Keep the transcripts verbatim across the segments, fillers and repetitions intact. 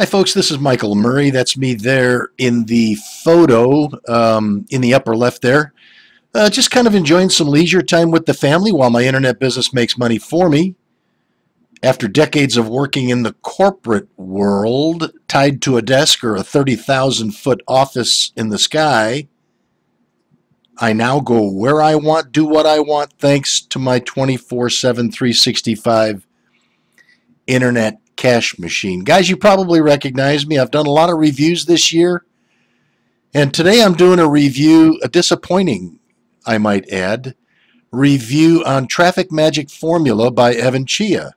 Hi folks, this is Michael Murray. That's me there in the photo um, in the upper left there. Uh, just kind of enjoying some leisure time with the family while my internet business makes money for me. After decades of working in the corporate world, tied to a desk or a thirty thousand foot office in the sky, I now go where I want, do what I want, thanks to my twenty-four seven, three sixty-five internet cash machine. Guys, you probably recognize me. I've done a lot of reviews this year, and today I'm doing a review, a disappointing, I might add, review on Traffic Magic Formula by Ewen Chia.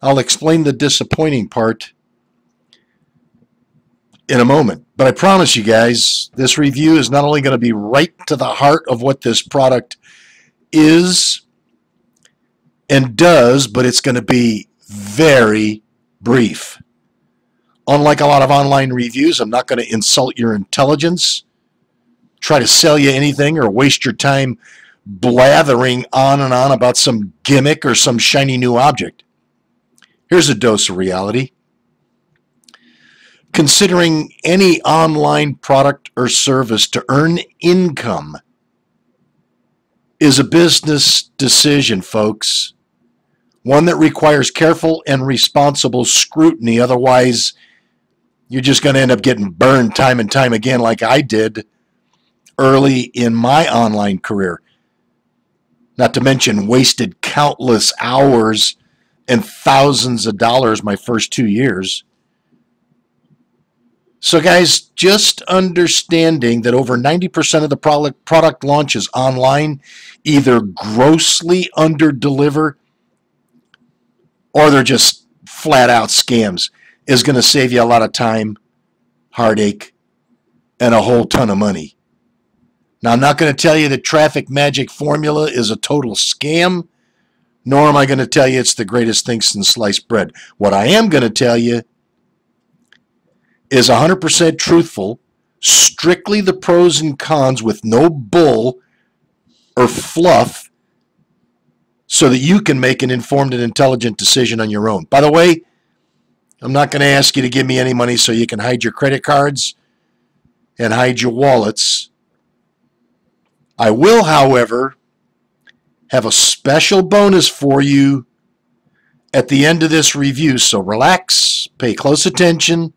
I'll explain the disappointing part in a moment, but I promise you guys, this review is not only going to be right to the heart of what this product is and does, but it's going to be very brief. Unlike a lot of online reviews, I'm not going to insult your intelligence, try to sell you anything, or waste your time blathering on and on about some gimmick or some shiny new object. Here's a dose of reality. Considering any online product or service to earn income is a business decision, folks. One that requires careful and responsible scrutiny. Otherwise, you're just going to end up getting burned time and time again like I did early in my online career. Not to mention wasted countless hours and thousands of dollars my first two years. So guys, just understanding that over ninety percent of the product product launches online either grossly underdeliver, or they're just flat-out scams, is going to save you a lot of time, heartache, and a whole ton of money. Now, I'm not going to tell you that Traffic Magic Formula is a total scam, nor am I going to tell you it's the greatest thing since sliced bread. What I am going to tell you is one hundred percent truthful, strictly the pros and cons with no bull or fluff, so that you can make an informed and intelligent decision on your own. By the way, I'm not going to ask you to give me any money so you can hide your credit cards and hide your wallets. I will, however, have a special bonus for you at the end of this review. So relax, pay close attention,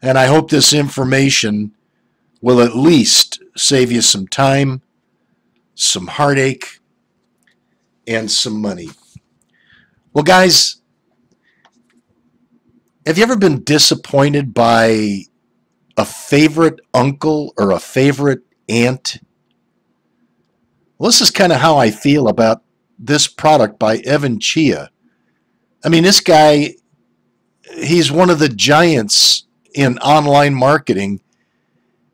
and I hope this information will at least save you some time, some heartache, and some money. Well, guys, have you ever been disappointed by a favorite uncle or a favorite aunt? Well, this is kind of how I feel about this product by Ewen Chia. I mean, this guy, he's one of the giants in online marketing,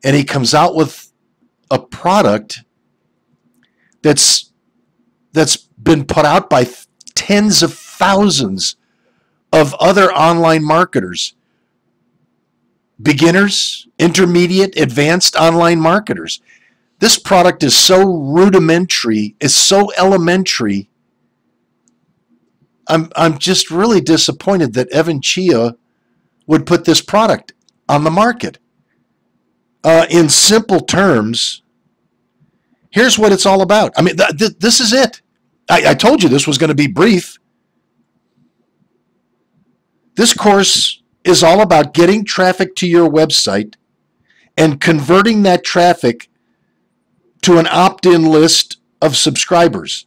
and he comes out with a product that's that's been put out by tens of thousands of other online marketers, beginners, intermediate, advanced online marketers. This product is so rudimentary, it's so elementary. I'm, I'm just really disappointed that Ewen Chia would put this product on the market. Uh, in simple terms, here's what it's all about. I mean, th th this is it. I, I told you this was going to be brief. This course is all about getting traffic to your website and converting that traffic to an opt-in list of subscribers.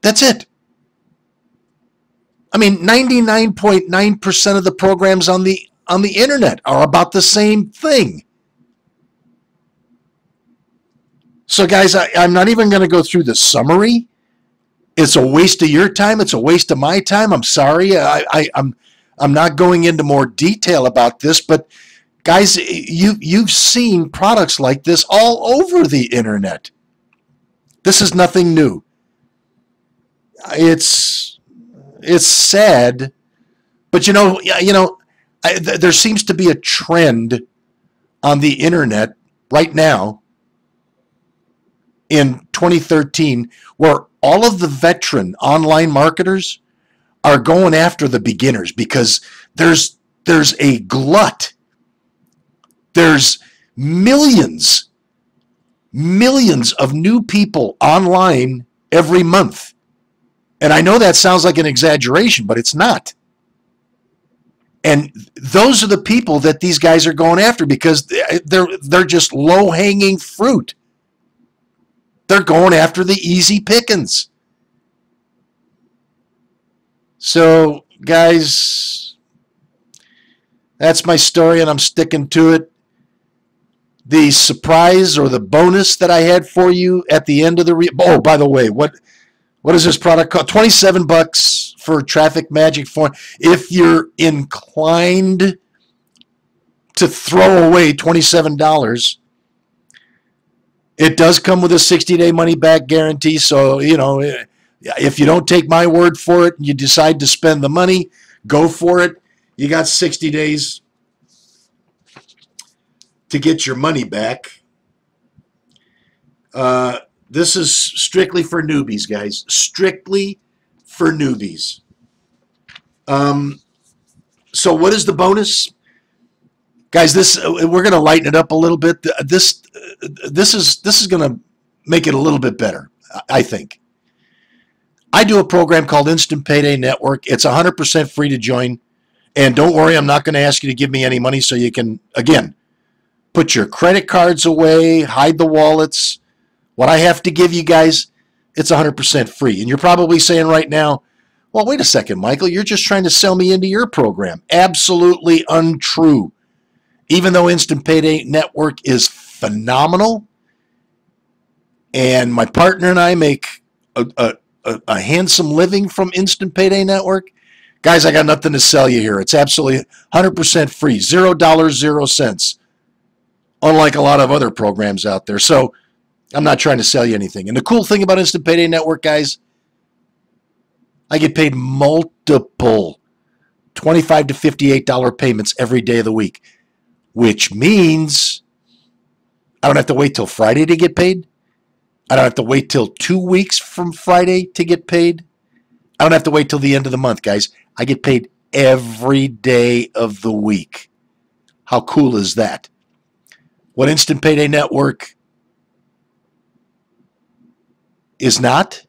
That's it. I mean, ninety-nine point nine percent of the programs on the on the internet are about the same thing. So guys, I, I'm not even going to go through the summary. It's a waste of your time. It's a waste of my time. I'm sorry. I, I, I'm, I'm not going into more detail about this, but guys, you, you've seen products like this all over the internet. This is nothing new. It's, it's sad, but you know, you know, I, th there seems to be a trend on the internet right now in twenty thirteen where all of the veteran online marketers are going after the beginners because there's There's a glut. There's millions, millions of new people online every month. And I know that sounds like an exaggeration, but it's not. And those are the people that these guys are going after because they're, they're just low-hanging fruit. They're going after the easy pickings. So, guys, that's my story, and I'm sticking to it. The surprise or the bonus that I had for you at the end of the re oh, by the way, what what is this product called? twenty-seven bucks for Traffic Magic Formula. If you're inclined to throw away twenty-seven dollars, it does come with a sixty-day money-back guarantee. So you know, if you don't take my word for it and you decide to spend the money, go for it. You got sixty days to get your money back. Uh, this is strictly for newbies, guys. Strictly for newbies. Um, so what is the bonus? Guys, this we're going to lighten it up a little bit. This, this is, this is going to make it a little bit better, I think. I do a program called Instant Payday Network. It's one hundred percent free to join. And don't worry, I'm not going to ask you to give me any money so you can, again, put your credit cards away, hide the wallets. What I have to give you guys, it's one hundred percent free. And you're probably saying right now, well, wait a second, Michael, you're just trying to sell me into your program. Absolutely untrue. Even though Instant Payday Network is phenomenal, and my partner and I make a, a A, a handsome living from Instant Payday Network, guys, I got nothing to sell you here. It's absolutely one hundred percent free, zero dollars, zero cents, unlike a lot of other programs out there. So I'm not trying to sell you anything. And the cool thing about Instant Payday Network, guys, I get paid multiple twenty-five to fifty-eight dollar payments every day of the week, which means I don't have to wait till Friday to get paid. I don't have to wait till two weeks from Friday to get paid. I don't have to wait till the end of the month, guys. I get paid every day of the week. How cool is that? What Instant Payday Network is not,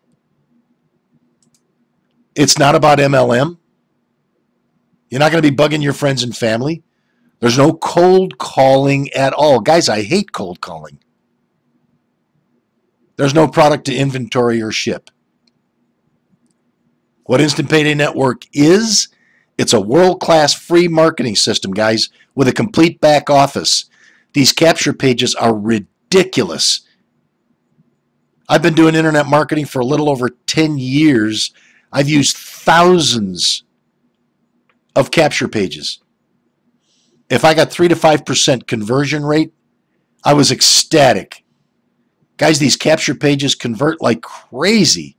it's not about M L M. You're not going to be bugging your friends and family. There's no cold calling at all. Guys, I hate cold calling. There's no product to inventory or ship. What Instant Payday Network is, it's a world-class free marketing system, guys, with a complete back office. These capture pages are ridiculous. I've been doing internet marketing for a little over ten years. I've used thousands of capture pages. If I got three to five percent conversion rate, I was ecstatic. Guys, these capture pages convert like crazy.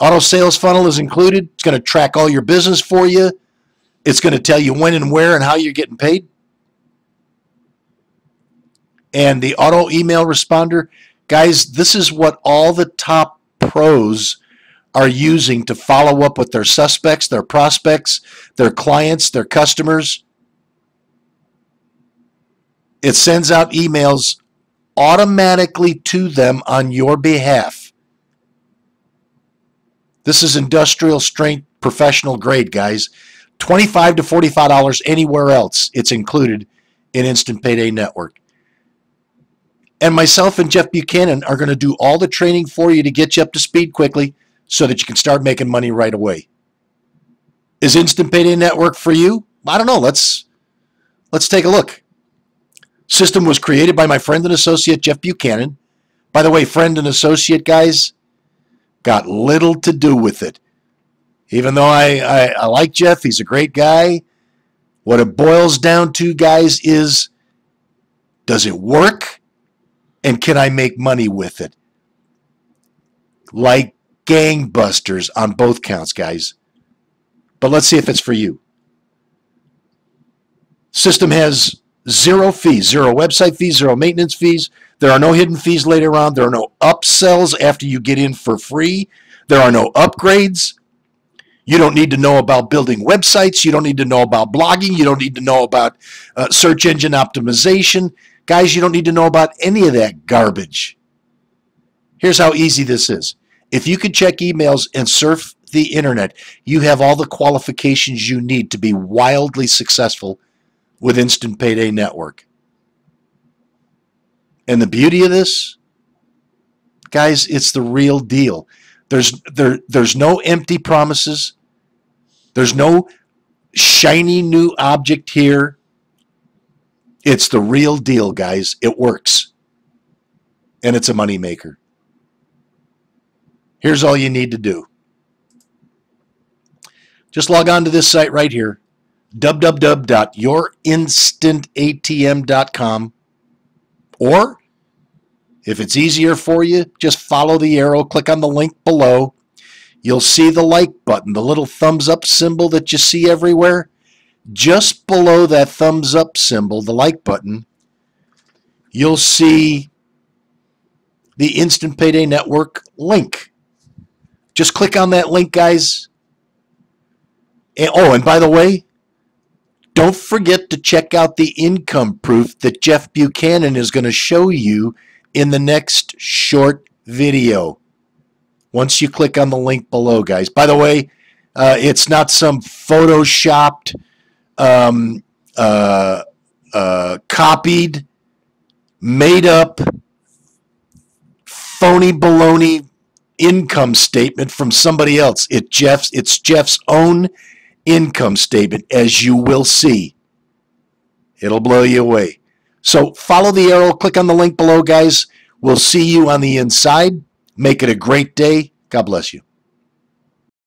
Auto sales funnel is included. It's going to track all your business for you. It's going to tell you when and where and how you're getting paid. And the auto email responder. Guys, this is what all the top pros are using to follow up with their suspects, their prospects, their clients, their customers. It sends out emails automatically to them on your behalf. This is industrial strength, professional grade, guys. twenty-five to forty-five dollars anywhere else. It's included in Instant Payday Network. And myself and Jeff Buchanan are going to do all the training for you to get you up to speed quickly so that you can start making money right away. Is Instant Payday Network for you? I don't know. Let's let's take a look. System was created by my friend and associate, Jeff Buchanan. By the way, friend and associate, guys, got little to do with it. Even though I, I, I like Jeff, he's a great guy. What it boils down to, guys, is does it work and can I make money with it? Like gangbusters on both counts, guys. But let's see if it's for you. System has zero fees, zero website fees, zero maintenance fees. There are no hidden fees later on. There are no upsells after you get in for free. There are no upgrades. You don't need to know about building websites. You don't need to know about blogging. You don't need to know about uh, search engine optimization. Guys, you don't need to know about any of that garbage. Here's how easy this is. If you could check emails and surf the internet, you have all the qualifications you need to be wildly successful with Instant Payday Network. And the beauty of this, guys, it's the real deal. There's, there, there's no empty promises. There's no shiny new object here. It's the real deal, guys. It works. And it's a moneymaker. Here's all you need to do. Just log on to this site right here, w w w dot your instant a t m dot com, or if it's easier for you, just follow the arrow, click on the link below. You'll see the like button, the little thumbs up symbol that you see everywhere. Just below that thumbs up symbol, the like button, you'll see the Instant Payday Network link. Just click on that link, guys. And, oh, and by the way, don't forget to check out the income proof that Jeff Buchanan is going to show you in the next short video. Once you click on the link below, guys. By the way, uh, it's not some photoshopped, um, uh, uh, copied, made up, phony baloney income statement from somebody else. It Jeff's, it's Jeff's own income statement, as you will see. It'll blow you away. So follow the arrow, click on the link below, guys. We'll see you on the inside. Make it a great day. God bless you.